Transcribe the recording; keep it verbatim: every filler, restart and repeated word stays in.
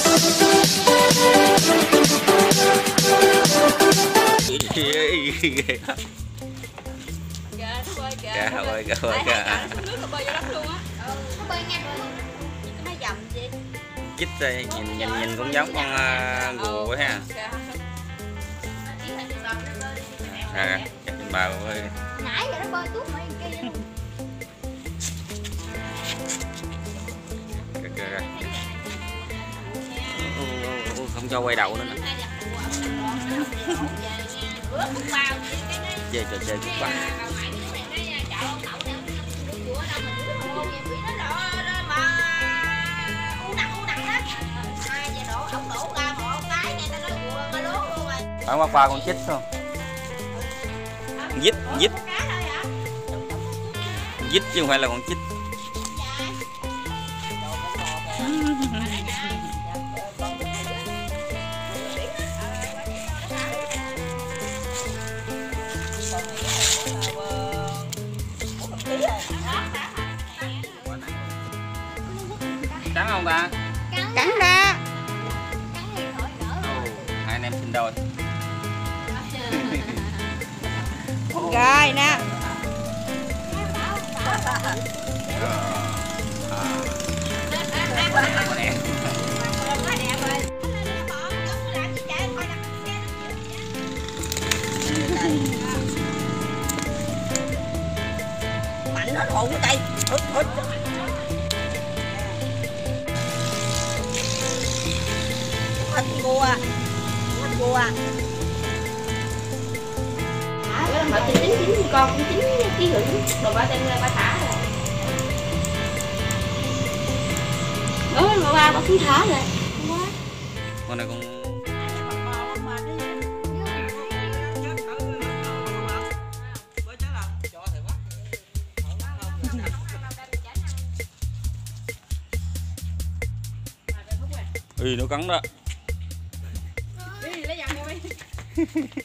Dạ nó bơi kìa. Dạ bơi kìa. Xuống nước nó bơi vô đất luôn á. Ừ, nó bơi ngang rồi. Cái máy dầm gì. Chích đây, nhìn nhìn nhìn cũng giống con gù quá ha. À, chắc trên bờ bơi. Nãy giờ nó bơi tuốt mấy kia vậy. Kìa kìa. Không cho quay đầu nữa nè. Chơi trò chơi chút quá. Phải qua qua con chích không? Dít, dít. Dít chứ không phải là con chích. Cắn không ta? Cắn ra. Cắn đi thôi nữa. Hai anh em sinh đôi. Rồi nè. Mạnh nó hụt tay. Thịt cua, thịt cua. Mà từ chín chín con cũng chín ký hưởng rồi ba tên ba thả rồi. Đó mà ba ba ký thả rồi. Con này con. Ừ nó cắn đó. Đi lấy dặn đi.